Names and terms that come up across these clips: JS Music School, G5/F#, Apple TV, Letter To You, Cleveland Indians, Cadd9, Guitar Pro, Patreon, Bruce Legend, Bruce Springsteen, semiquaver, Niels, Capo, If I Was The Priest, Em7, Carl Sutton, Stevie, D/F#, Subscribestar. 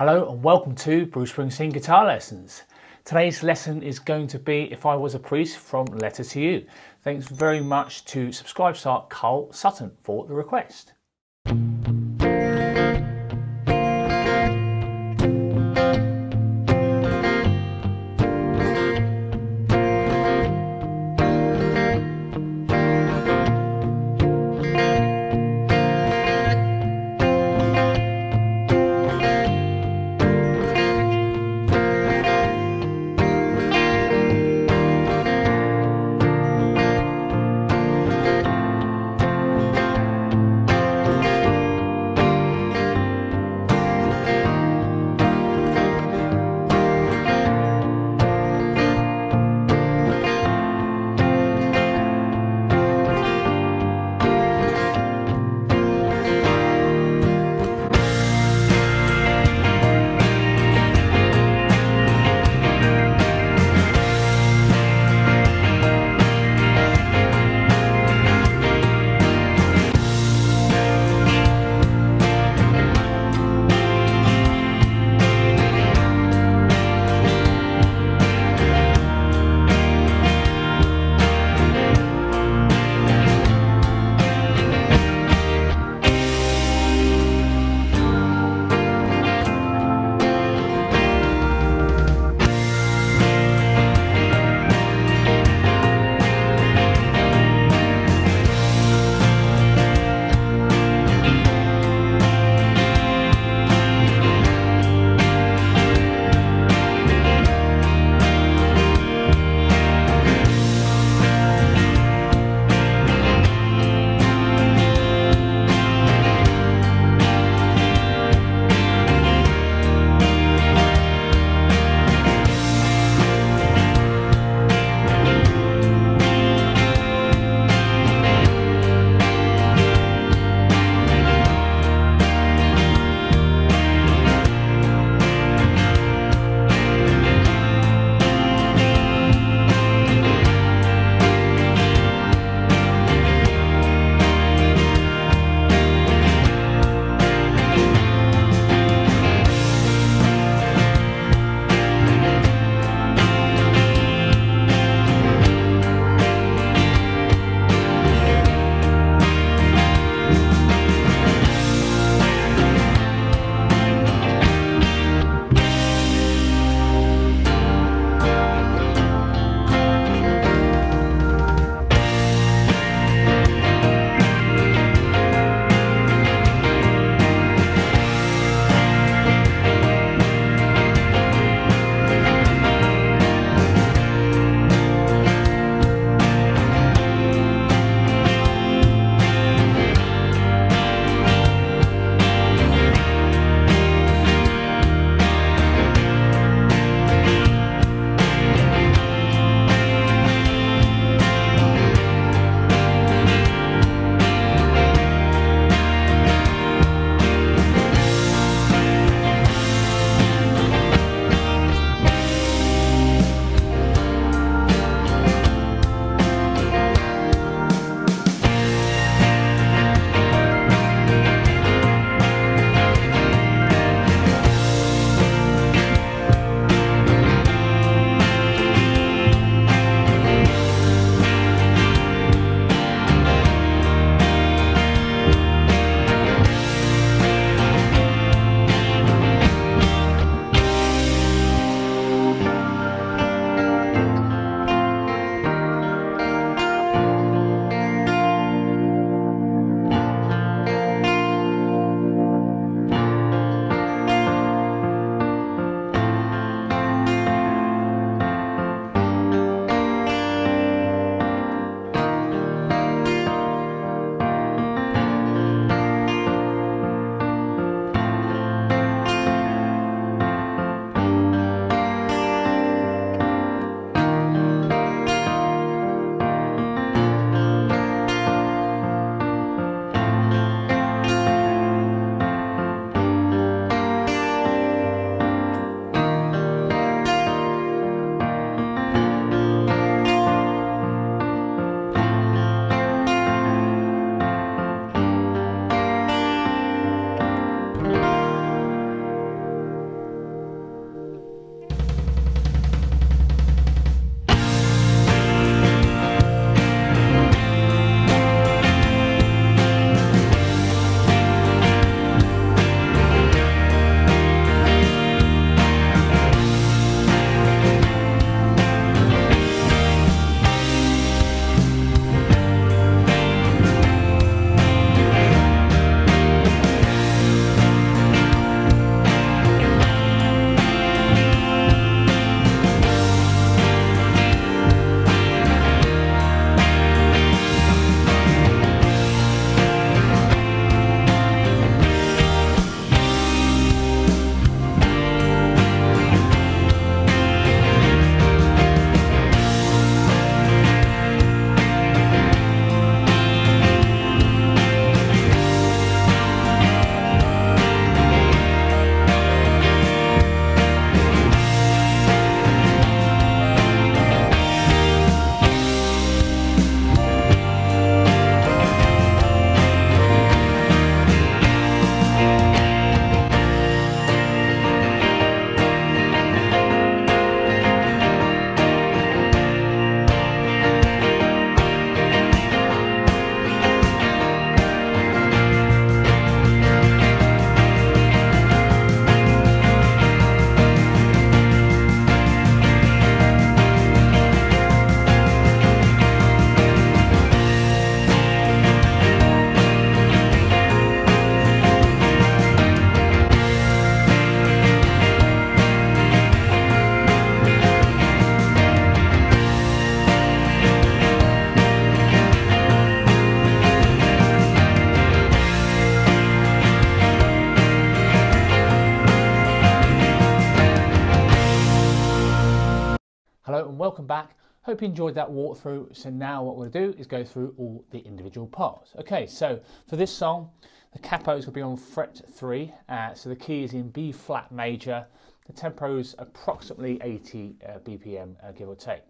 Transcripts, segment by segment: Hello and welcome to Bruce Springsteen Guitar Lessons. Today's lesson is going to be If I Was a Priest from Letter To You. Thanks very much to Subscribestar Carl Sutton for the request. Hello and welcome back. Hope you enjoyed that walkthrough. So now what we'll do is go through all the individual parts. Okay, so for this song, the capos will be on fret 3. So the key is in B flat major. The tempo is approximately 80 BPM, give or take.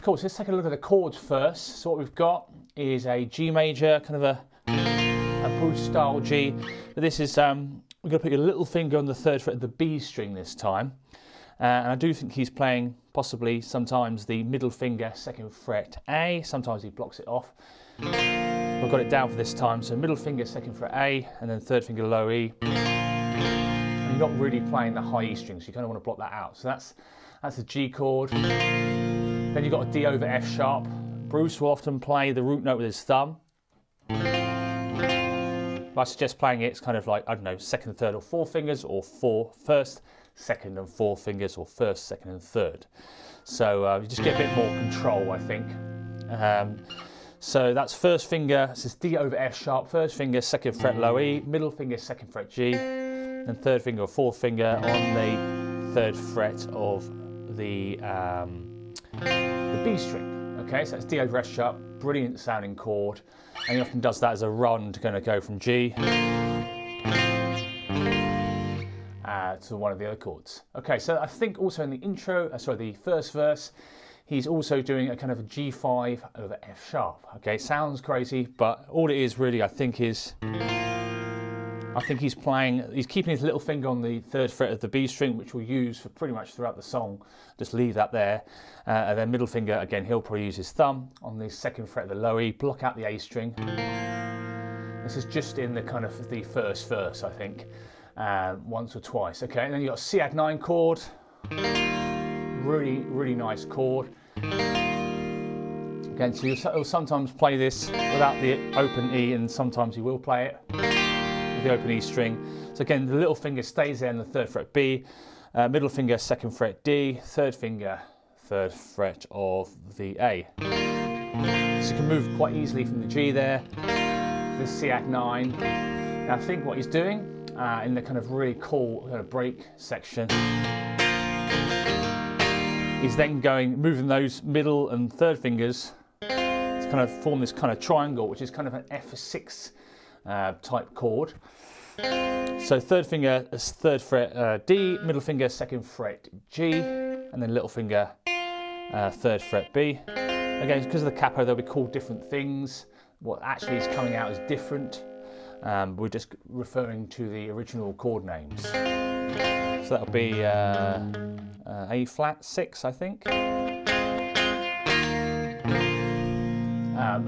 Cool, so let's take a look at the chords first. So what we've got is a G major, kind of a Bruce style G. But this is, we're going to put your little finger on the 3rd fret of the B string this time. And I do think he's playing possibly sometimes the middle finger 2nd fret A, sometimes he blocks it off. We've got it down for this time, so middle finger 2nd fret A and then 3rd finger low E. And you're not really playing the high E string, so you kind of want to block that out. So that's a G chord. Then you've got a D/F#. Bruce will often play the root note with his thumb. But I suggest playing it, it's kind of like, I don't know, 2nd, 3rd or 4 fingers, or 4 first, 2nd and 4 fingers, or 1st, 2nd and 3rd. So you just get a bit more control, I think. So that's 1st finger, this is D/F#, 1st finger, 2nd fret low E, middle finger, 2nd fret G, and 3rd finger or 4th finger on the 3rd fret of the B string. Okay, so that's D/F#, brilliant sounding chord, and he often does that as a run to kind of go from G to one of the other chords. Okay, so I think also in the intro, sorry, the 1st verse, he's also doing a kind of a G5/F#. Okay, sounds crazy, but all it is really, I think, is he's playing, he's keeping his little finger on the 3rd fret of the B string, which we'll use for pretty much throughout the song. Just leave that there. And then middle finger, again, he'll probably use his thumb on the 2nd fret of the low E, block out the A string. This is just in the kind of the 1st verse, I think, once or twice. Okay, and then you've got Cadd9 chord. Really, really nice chord. Again, so he'll sometimes play this without the open E, and sometimes he will play it. The open E string. So again, the little finger stays there in the 3rd fret B, middle finger 2nd fret D, 3rd finger 3rd fret of the A. So you can move quite easily from the G there, the Cadd9. Now I think what he's doing in the kind of really cool kind of break section is then going, moving those middle and 3rd fingers to kind of form this kind of triangle, which is kind of an F6 type chord. So 3rd finger is 3rd fret D, middle finger 2nd fret G, and then little finger 3rd fret B. Again, because of the capo, they'll be called different things. What actually is coming out is different. We're just referring to the original chord names. So that'll be A flat 6, I think.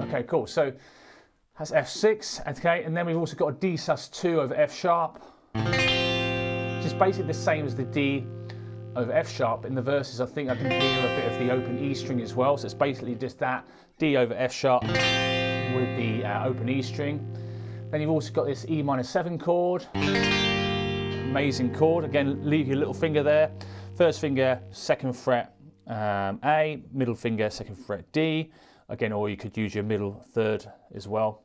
Okay, cool. So that's F6, okay, and then we've also got a D sus2/F#, which is basically the same as the D/F#. In the verses, I think I can hear a bit of the open E string as well, so it's basically just that D/F# with the open E string. Then you've also got this E⁷ chord, amazing chord. Again, leave your little finger there, 1st finger, 2nd fret A, middle finger, 2nd fret D. Again, or you could use your middle 3rd as well.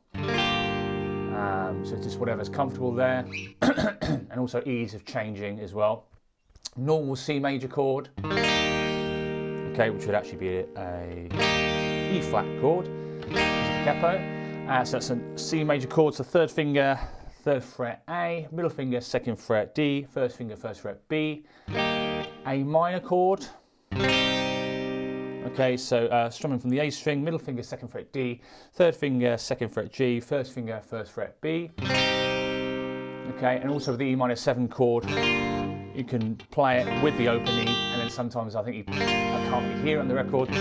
So just whatever's comfortable there. And also ease of changing as well. Normal C major chord. Okay, which would actually be a E flat chord. Capo. So that's a C major chord. So 3rd finger, 3rd fret A, middle finger, 2nd fret D, 1st finger, 1st fret B. A minor chord. Okay, so strumming from the A string, middle finger 2nd fret D, 3rd finger 2nd fret G, 1st finger 1st fret B. Okay, and also with the E⁷ chord, you can play it with the open E, and then sometimes I think I can't really hear it on the record,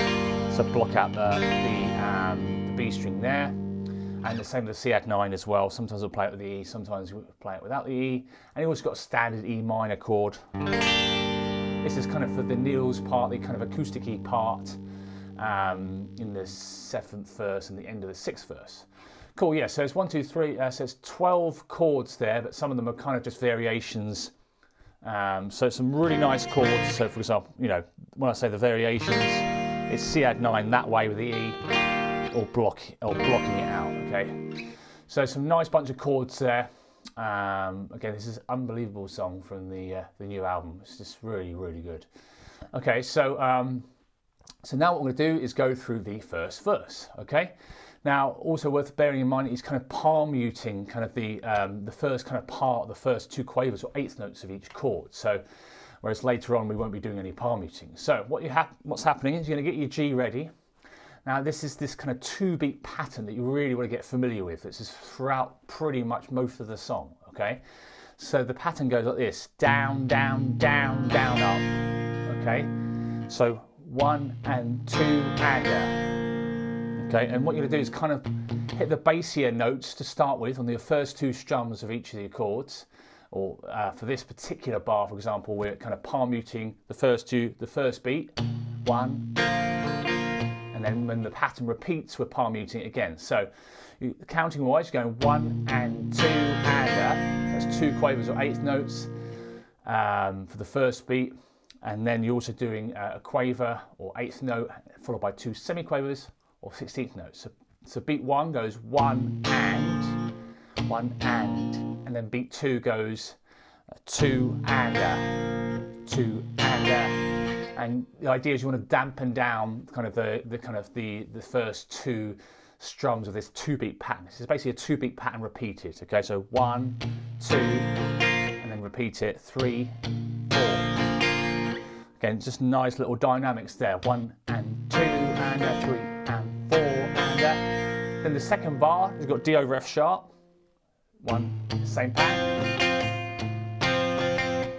so block out the B string there, and the same with the Cadd9 as well. Sometimes we'll play it with the E, sometimes we'll play it without the E, and you've also got a standard E⁷ chord. This is kind of for the Niels part, the kind of acoustic-y part in the 7th verse and the end of the 6th verse. Cool, yeah, so it's 1, 2, 3, so it's 12 chords there, but some of them are kind of just variations. So some really nice chords. So for example, you know, when I say the variations, it's Cadd9 that way with the E, or blocking it out, okay? So some nice bunch of chords there. Again, this is an unbelievable song from the new album. It's just really, really good. Okay, so So now what we're going to do is go through the first verse, okay? Now, also worth bearing in mind is kind of par muting, kind of the first kind of part, the first two quavers or eighth notes of each chord. So, whereas later on we won't be doing any par muting. So, what's happening is you're going to get your G ready. Now, this is this kind of two-beat pattern that you really want to get familiar with. This is throughout pretty much most of the song, okay? So the pattern goes like this: down, down, down, down, up. Okay. So one and two and down. Okay, and what you're going to do is kind of hit the bassier notes to start with on the first two strums of each of the chords. Or for this particular bar, for example, we're kind of par muting the first two, the first beat, one, and then when the pattern repeats, we're par muting it again. So counting wise, you're going one and two and up. That's two quavers or eighth notes for the first beat, and then you're also doing a quaver or eighth note followed by two semiquavers or 16th notes. So beat one goes one and then beat two goes two and a. And the idea is you want to dampen down kind of the first two strums of this two-beat pattern. This is basically a two-beat pattern repeated. Okay, so one, two, and then repeat it, three, four. Again, just nice little dynamics there. One and two and a, three. And four and a. Then the second bar, you've got D over F sharp. One, same pattern.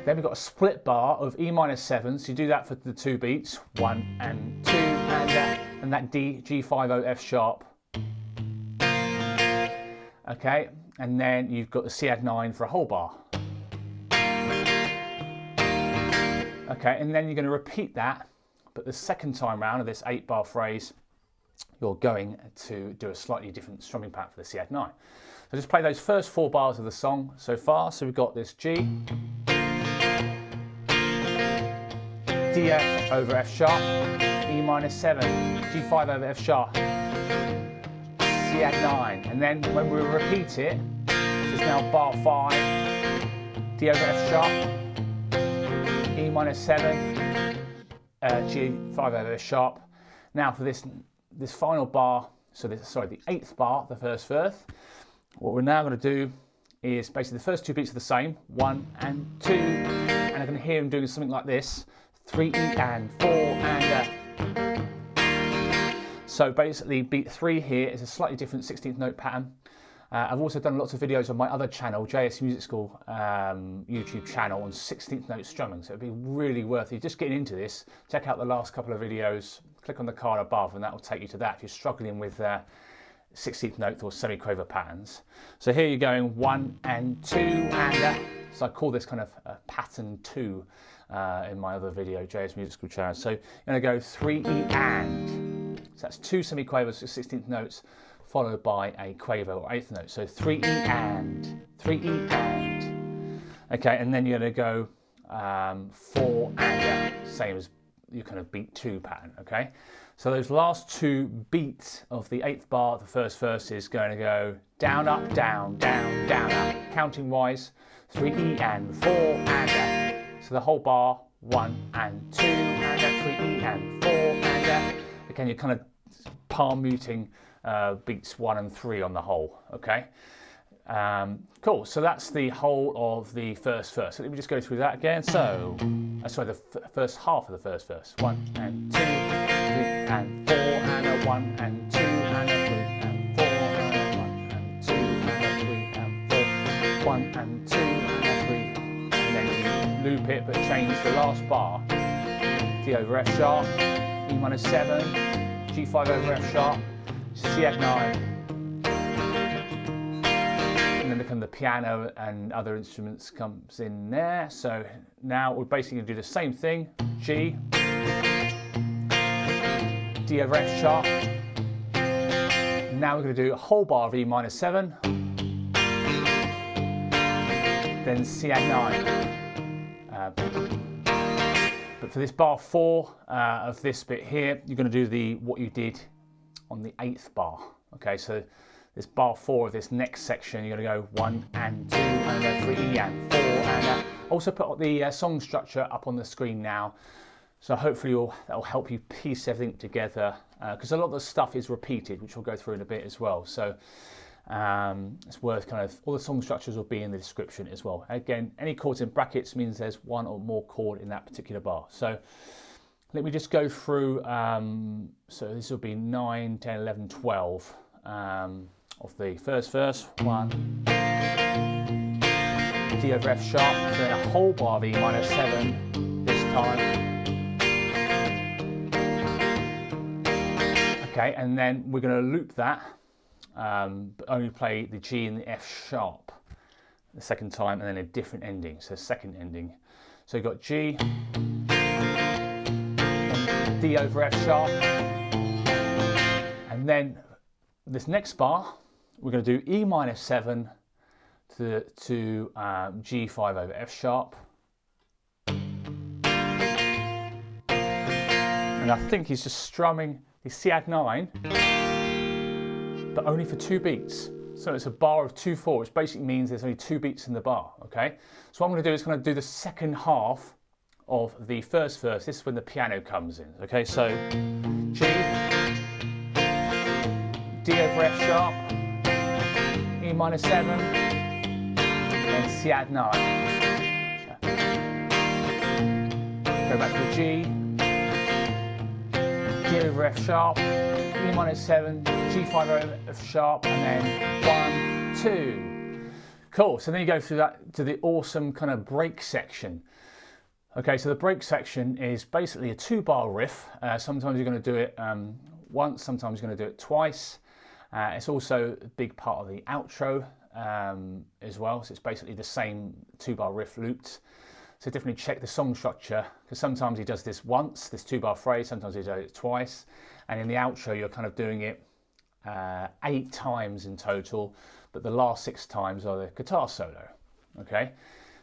Then we've got a split bar of E minor 7, so you do that for the two beats. One and two and a. And that D, G5/0, F sharp. Okay, and then you've got the Cadd9 for a whole bar. Okay, and then you're going to repeat that, but the second time round of this 8-bar phrase, you're going to do a slightly different strumming pattern for the Cadd9. So just play those first four bars of the song so far. So we've got this G, D/F over F sharp, E minor 7, G5 over F sharp, Cadd9. And then when we repeat it, it's now bar 5, D over F sharp, E minor 7, G5 over F sharp. Now for this final bar, so the 8th bar, the first verse, what we're now going to do is basically the first two beats are the same, one and two, and I'm going to hear him doing something like this, three and four and a. So basically beat three here is a slightly different 16th note pattern. I've also done lots of videos on my other channel, JS Music School YouTube channel, on 16th note strumming, so it'd be really worth it. Just getting into this, check out the last couple of videos, click on the card above and that will take you to that if you're struggling with 16th note or semiquaver patterns. So here you're going one and two and a. So I call this kind of pattern two in my other video, JS Music School channel. So you're going to go three and. So that's two semiquavers, 16th notes, followed by a quaver or eighth note. So three and, okay, and then you're gonna go four and a, same as your kind of beat two pattern, okay? So those last two beats of the 8th bar, the first verse is going to go down, up, down, down, down, up. Counting wise, three and four and a. So the whole bar, one and two and a, three and four and a. Again, you're kind of par muting beats one and three on the whole, okay? Cool, so that's the whole of the first verse. So let me just go through that again. So, sorry, the first half of the first verse. One and two, three and four and a, one and two and a, three and four and a, one and two and a, three and four, one and two and a, three. And then you loop it but change the last bar. D over F sharp, E minor 7, G5 over F sharp, Cadd9, and then the piano and other instruments comes in there. So now we're basically going to do the same thing: G, D over F sharp. Now we're going to do a whole bar of E minor 7, then Cadd9. But for this bar 4 of this bit here, you're going to do the what you did on the 8th bar, okay? So this bar 4 of this next section, you're gonna go one and two and a, three and four and a. Also put the song structure up on the screen now So hopefully that'll help you piece everything together, because a lot of the stuff is repeated, which we'll go through in a bit as well. So it's worth kind of, all the song structures will be in the description as well. Again, any chords in brackets means there's one or more chord in that particular bar. So let me just go through, so this will be 9, 10, 11, 12 of the first verse. 1, D over F sharp, so then a whole bar of E minor 7 this time. Okay, and then we're going to loop that, but only play the G and the F sharp the second time, and then a different ending, so second ending. So you've got G, D over F sharp, and then this next bar, we're going to do E minor 7 to G5 over F sharp. And I think he's just strumming the Cadd9, but only for 2 beats. So it's a bar of 2/4, which basically means there's only 2 beats in the bar, okay? So what I'm going to do is kind of do the second half of the first verse. This is when the piano comes in, okay? So G, D over F sharp, E minor 7, and Cadd9. Go back to the G. G over F sharp, E minor 7, G5 over F sharp, and then 1, 2. Cool, so then you go through that to the awesome kind of break section. Okay, so the break section is basically a 2-bar riff. Sometimes you're going to do it once, sometimes you're going to do it twice. It's also a big part of the outro as well, so it's basically the same 2-bar riff looped. So definitely check the song structure, because sometimes he does this once, this 2-bar phrase, sometimes he does it twice. And in the outro, you're kind of doing it 8 times in total, but the last 6 times are the guitar solo, okay?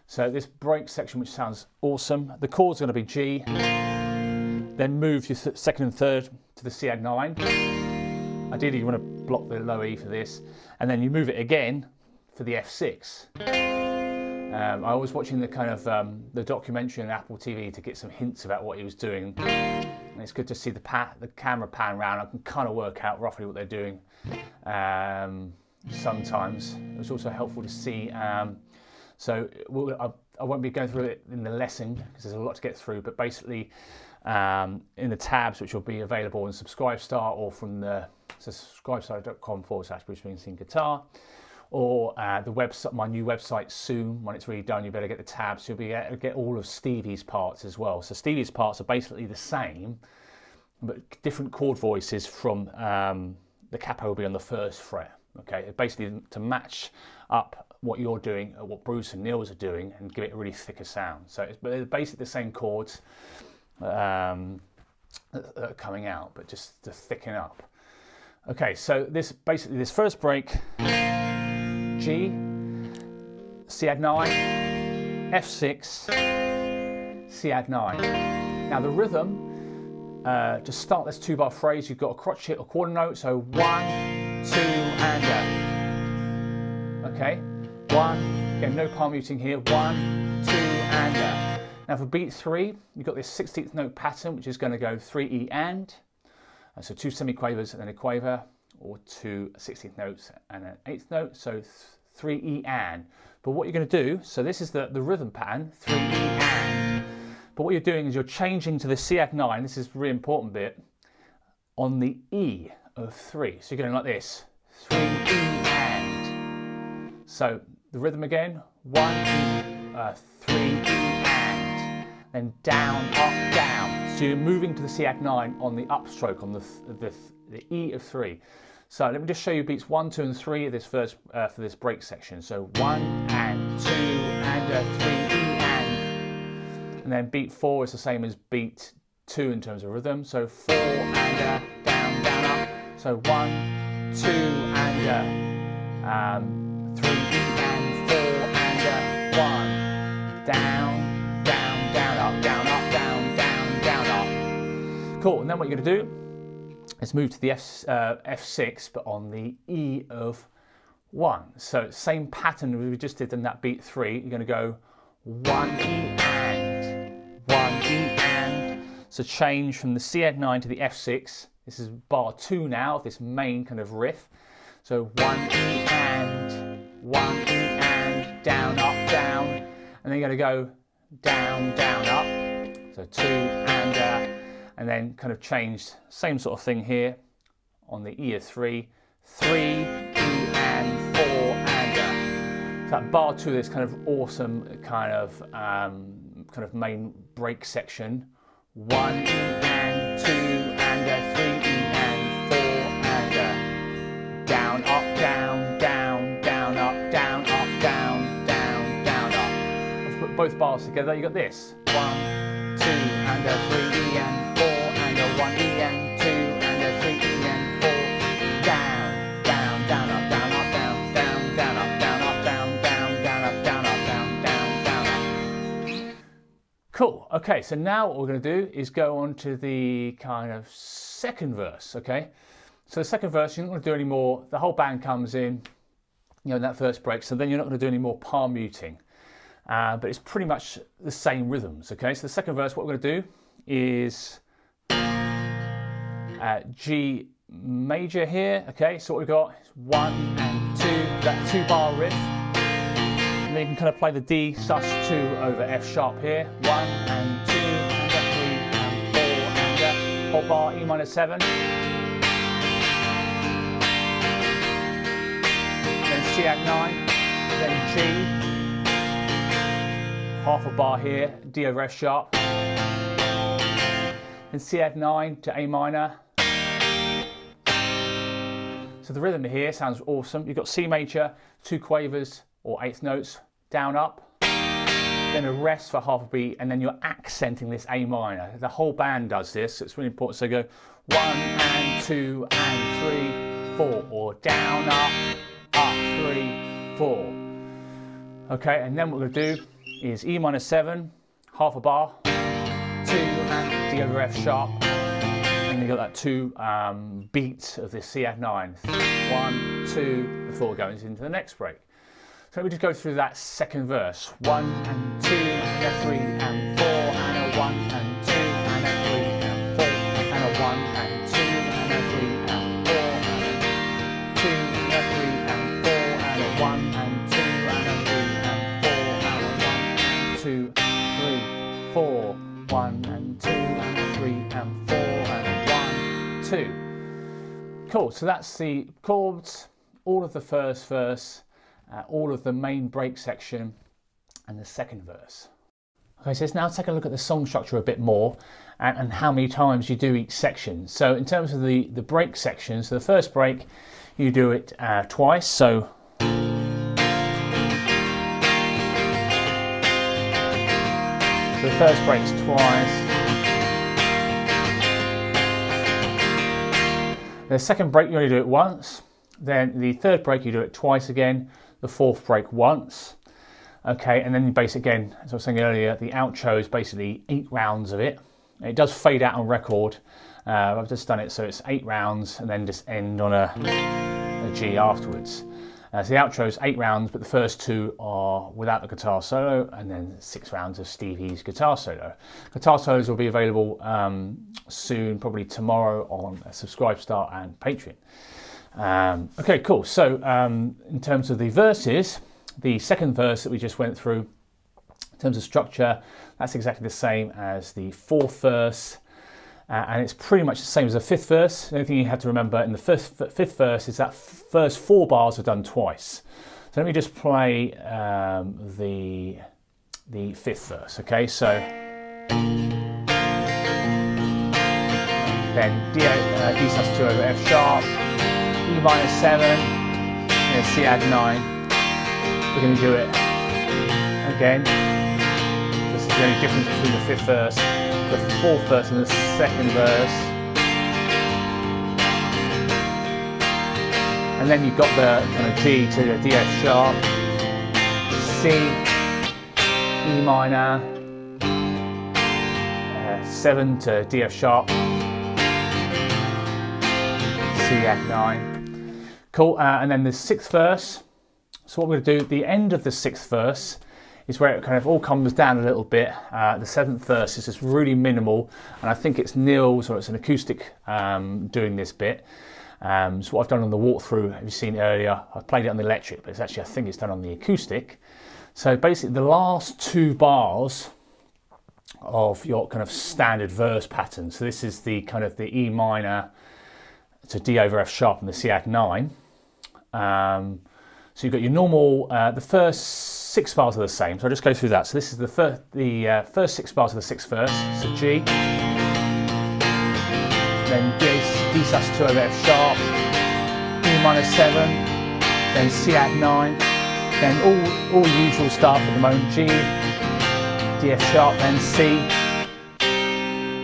So this break section, which sounds awesome, the chord's gonna be G, then move your second and third to the Cadd9. Ideally, you wanna block the low E for this, and then you move it again for the F6. I was watching the kind of the documentary on Apple TV to get some hints about what he was doing, and it's good to see the camera pan round. I can kind of work out roughly what they're doing sometimes. It was also helpful to see, so I won't be going through it in the lesson because there's a lot to get through, but basically in the tabs, which will be available on Subscribestar or from the subscribestar.com/Bruce Springsteen guitar, or the website, my new website soon. When it's really done, you better get the tabs, so you'll be able to get all of Stevie's parts as well. So Stevie's parts are basically the same, but different chord voices from the capo will be on the 1st fret, okay? Basically to match up what you're doing, what Bruce and Niels are doing, and give it a really thicker sound. So it's basically the same chords that are coming out, but just to thicken up. Okay, so this basically, this first break, G, Cadd9, F6, Cadd9. Now the rhythm, to start this 2-bar phrase, you've got a crotchet or quarter note, so 1, 2, and a. Okay, 1, again, no palm muting here, 1, 2, and a. Now for beat 3, you've got this 16th note pattern, which is going to go 3E and so 2 semiquavers and then a quaver, or 2 16th notes and an 8th note, so 3E and. But what you're going to do, so this is the rhythm pattern, 3E and. But what you're doing is you're changing to the Cadd9, this is a really important bit, on the E of 3. So you're going like this, 3E and. So the rhythm again, 1, 2, 3E and. Then down, up, down. So you're moving to the Cadd9 on the upstroke, on the E of 3. So let me just show you beats 1, 2, and 3 of this first for this break section. So 1 and 2 and 3 E and. And then beat 4 is the same as beat 2 in terms of rhythm. So 4 and down, down, up. So 1, 2 and 3 E and 4 and 1 down, down, down, up, down, down, down, up. Cool. And then what you're going to do? Let's move to the F6, but on the E of 1. So same pattern we just did in that beat 3. You're going to go 1E and, 1E and. to change from the Cadd9 to the F6. This is bar 2 now of this main kind of riff. So one and, down, up, down. And then you're going to go down, down, up. So two and then kind of changed. Same sort of thing here on the E of 3. Three, E and, four and. So that bar 2 is kind of awesome kind of main break section. One and, two and a, three and, four and a, down, up, down, down, down, up, down, up, down, down, down, up. I've put both bars together, you got this. One, two and a, three E and, four and a, one E and, two and a, three E and, four. Down, down, down, up, down, up, down, down, down, up, down, up, down, down, down, up, down, up, down, down, down, up. Cool. Okay, so now what we're going to do is go on to the kind of second verse, okay? So the second verse, you're not going to do any more, the whole band comes in, you know, and that verse breaks, so then you're not going to do any more palm muting. But it's pretty much the same rhythms, okay? So the second verse, what we're going to do is G major here, okay? So what we've got is one and two, that 2-bar riff. And then you can kind of play the D sus2 over F# here. One and two, and a, three and four, and a whole bar E minor 7. Then Cadd9, then G, half a bar here, D over F#. Then Cadd9 to A minor. So the rhythm here sounds awesome. You've got C major, 2 quavers, or 8th notes, down, up, then a rest for half a beat, and then you're accenting this A minor. The whole band does this, it's really important. So go one and two and three, four, or down, up, up, three, four. Okay, and then what we're gonna do is E minor 7, half a bar, two and D over F#, and you got that 2 beats of this Cadd9. One, two, before going into the next break. So let me just go through that second verse. One and two and a three and four and a one and two and a three and four and a one and two and a three and four and a two and a three and four and a one and two and a three and four and a one and two and 3 4 1 and two and a three and four and a 1 2. Cool. So that's the chords, all of the first verse. All of the main break section and the second verse. Okay, so let's now take a look at the song structure a bit more and how many times you do each section. So in terms of the break section, so the first break, you do it twice. So the first break's twice. The second break, you only do it once. Then the third break, you do it twice again. The fourth break once, okay, and then you base again, as I was saying earlier, the outro is basically 8 rounds of it. It does fade out on record, I've just done it so it's 8 rounds and then just end on a G afterwards. So the outro is 8 rounds, but the first 2 are without the guitar solo, and then 6 rounds of Stevie's guitar solo. Guitar solos will be available soon, probably tomorrow, on Subscribestar and Patreon. Okay, cool. So in terms of the verses, the second verse that we just went through, in terms of structure, that's exactly the same as the fourth verse, and it's pretty much the same as the fifth verse. The only thing you have to remember in the fifth verse is that first 4 bars are done twice. So let me just play the fifth verse, okay? So then D sus2 over F#, E minor 7, and a Cadd9. We're going to do it again. This is the only difference between the fifth verse, the fourth verse, and the second verse. And then you've got the kind of G to the D/F#, C, E minor, 7 to D/F#, Cadd9. Cool, and then the sixth verse. So what we're going to do at the end of the sixth verse is where it kind of all comes down a little bit. The seventh verse is just really minimal, and I think it's Niels or it's an acoustic doing this bit. So what I've done on the walkthrough, if you've seen earlier, I've played it on the electric, but it's actually, I think it's done on the acoustic. So basically the last two bars of your kind of standard verse pattern. So this is the kind of the E minor to D/F# and the Cadd9. So you've got your normal, the first six bars are the same. So I'll just go through that. So this is the first six bars of the sixth verse. So G, then D sus2 over F#, E minor 7, then Cadd9, then all usual stuff at the moment, G, D/F#, then C,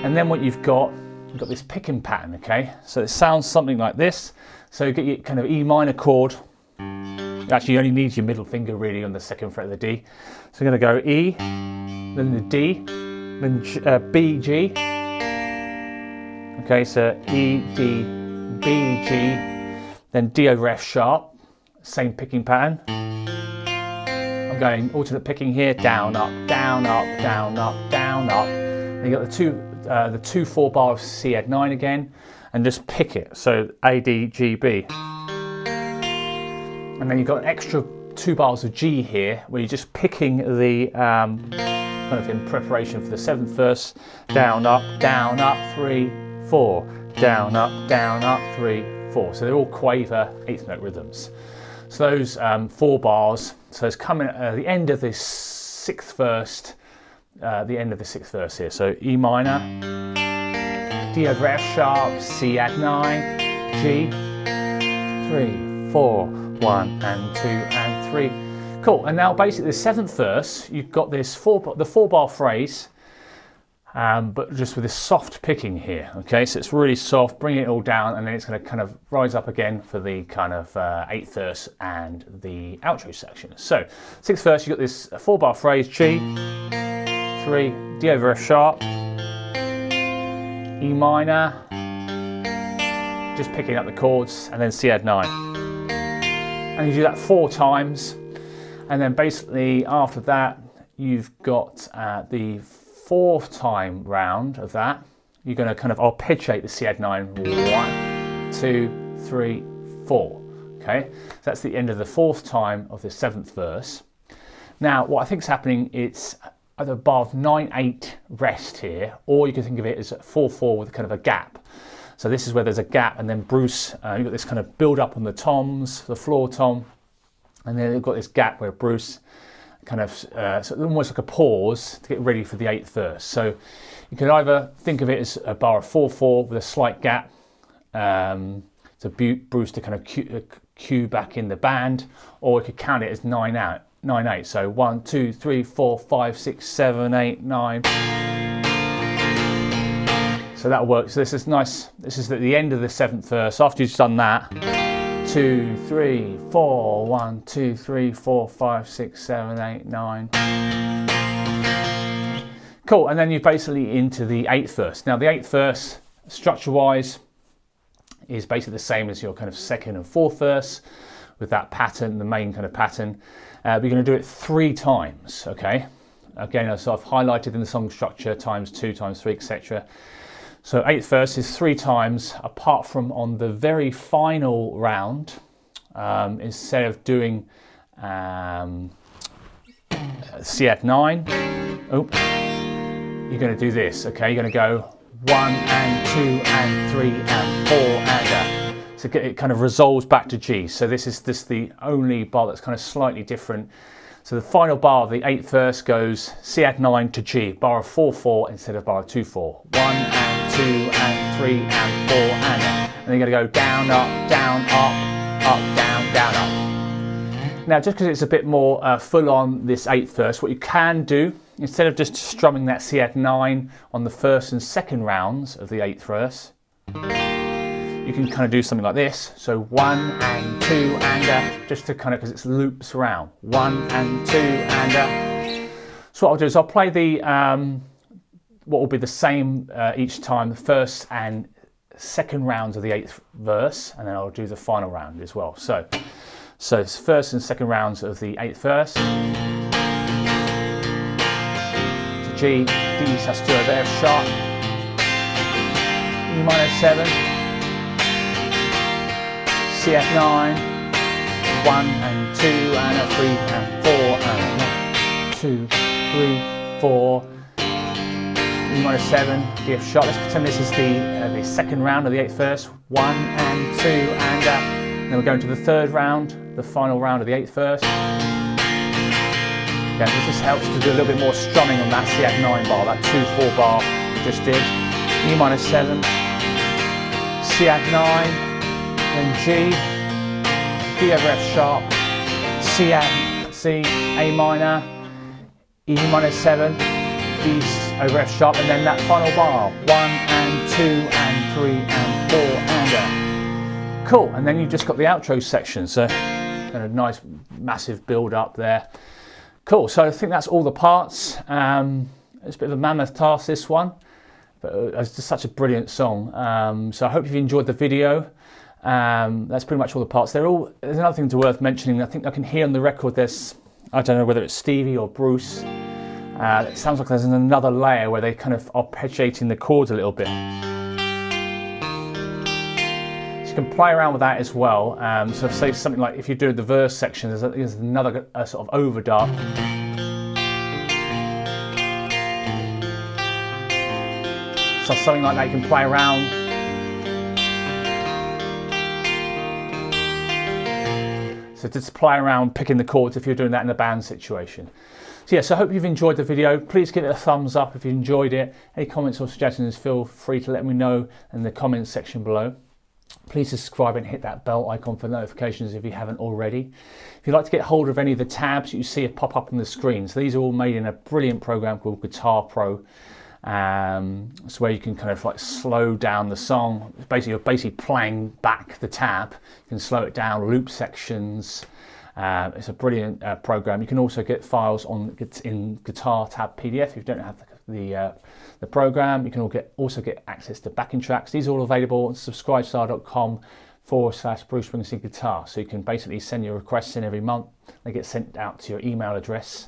and then what you've got this picking pattern, okay? So it sounds something like this. So you get your kind of E minor chord. Actually, you only need your middle finger really on the second fret of the D. So you're gonna go E, then the D, then B, G. Okay, so E, D, B, G, then D/F#, same picking pattern. I'm going alternate picking here, down, up, down, up, down, up, down, up. Then you got the 2/4 bar of Cadd9 again, and just pick it. So A, D, G, B. And then you've got an extra 2 bars of G here, where you're just picking the, kind of in preparation for the seventh verse, down, up, 3, 4, down, up, 3, 4. So they're all quaver eighth note rhythms. So those 4 bars, so it's coming at the end of this sixth verse, here. So E minor, D/F#, Cadd9, G, 3, 4, 1 and 2 and 3. Cool, and now basically the seventh verse, you've got this the four bar phrase, but just with this soft picking here, okay? So it's really soft, bring it all down, and then it's gonna kind of rise up again for the kind of eighth verse and the outro section. So, sixth verse, you've got this 4 bar phrase, G, 3, D/F#, E minor, just picking up the chords, and then Cadd9. And you do that 4 times, and then basically after that, you've got the 4th time round of that, you're going to kind of arpeggiate the Cadd9, 1, 2, 3, 4. Okay, so that's the end of the 4th time of the 7th verse. Now, what I think is happening, it's either a bar of 9/8 rest here, or you can think of it as 4/4 with kind of a gap. So this is where there's a gap, and then Bruce, you've got this kind of build up on the toms, the floor tom, and then you've got this gap where Bruce kind of, so almost like a pause to get ready for the 8th verse. So you can either think of it as a bar of 4/4 with a slight gap to Bruce to kind of cue back in the band, or you could count it as 9/8. So 1, 2, 3, 4, 5, 6, 7, 8, 9. So that works. So this is nice. This is at the end of the 7th verse. After you've done that, 2, 3, 4, 1, 2, 3, 4, 5, 6, 7, 8, 9. Cool, and then you're basically into the 8th verse. Now the 8th verse, structure-wise, is basically the same as your kind of 2nd and 4th verse with that pattern, the main kind of pattern. We're going to do it 3 times, okay? Again, so I've highlighted in the song structure, times 2, times 3, etc. So 8th verse is 3 times, apart from on the very final round, instead of doing Cadd9, you're going to do this, okay? You're going to go 1 and 2 and 3 and 4 and so it kind of resolves back to G. So this is this the only bar that's kind of slightly different. So the final bar of the 8th verse goes Cadd9 to G, bar of 4/4 instead of bar of 2/4. 1 and 2 and 3 and 4 and. And then you're gonna go down, up, down, up. Now, just because it's a bit more full on this 8th verse, what you can do, instead of just strumming that Cadd9 on the 1st and 2nd rounds of the 8th verse, you can kind of do something like this. So 1 and 2 and, just to kind of, because it's loops around. 1 and 2 and. So what I'll do is I'll play the, what will be the same each time, the 1st and 2nd rounds of the 8th verse, and then I'll do the final round as well. So it's 1st and 2nd rounds of the 8th verse. G, D/F#, E7, Cf9, 1 and 2 and a 3 and 4 and 1, 2, 3, 4, E7, D/F#. Let's pretend this is the second round of the 8th verse, 1 and 2 and then we're going to the third round, the final round of the 8th verse. Yeah, this just helps to do a little bit more strumming on that Cf9 bar, that 2/4 bar we just did. E7, Cf9, then G, D/F#, Cf, C, Am, E7, D/F#, and then that final bar, 1 and 2 and 3 and 4 and. Cool, and then you've just got the outro section, so a nice massive build up there. Cool, so I think that's all the parts. It's a bit of a mammoth task, this one, but it's just such a brilliant song. So I hope you've enjoyed the video. That's pretty much all the parts. There's another thing worth mentioning. I think I can hear on the record there's, I don't know whether it's Stevie or Bruce. It sounds like there's another layer where they kind of arpeggiating the chords a little bit. You can play around with that as well. So say something like if you do the verse section, there's another sort of overdub. So something like that you can play around. So just play around picking the chords if you're doing that in a band situation. So yeah, so I hope you've enjoyed the video. Please give it a thumbs up if you enjoyed it. Any comments or suggestions, feel free to let me know in the comments section below. Please subscribe and hit that bell icon for notifications if you haven't already. If you'd like to get hold of any of the tabs you see pop up on the screen, so these are all made in a brilliant program called Guitar Pro. It's where you can kind of like slow down the song. You're basically playing back the tab. You can slow it down, loop sections. It's a brilliant program. You can also get files in Guitar Tab PDF if you don't have the program. You can also get access to backing tracks. These are all available on subscribestar.com/Bruce Springsteen Guitar. So you can basically send your requests in every month. They get sent out to your email address.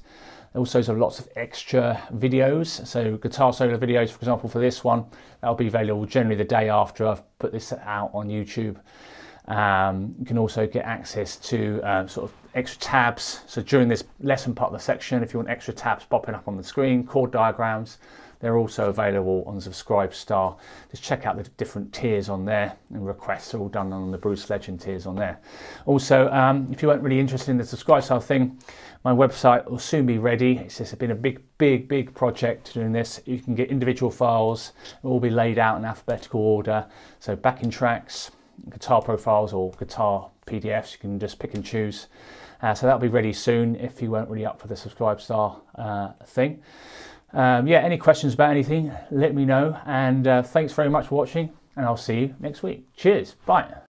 Also, there's lots of extra videos. So guitar solo videos, for example, for this one, that'll be available generally the day after I've put this out on YouTube. You can also get access to sort of extra tabs. So during this lesson part of the section, if you want extra tabs popping up on the screen, chord diagrams, they're also available on Subscribestar. Just check out the different tiers on there, and requests are all done on the Bruce Legend tiers on there. Also, if you weren't really interested in the Subscribestar thing, my website will soon be ready. It's just been a big project doing this. You can get individual files. It will be laid out in alphabetical order. So backing tracks, guitar profiles or guitar PDFs, you can just pick and choose. So that'll be ready soon if you weren't really up for the Subscribestar thing. Yeah, any questions about anything, let me know. And thanks very much for watching, and I'll see you next week. Cheers, bye.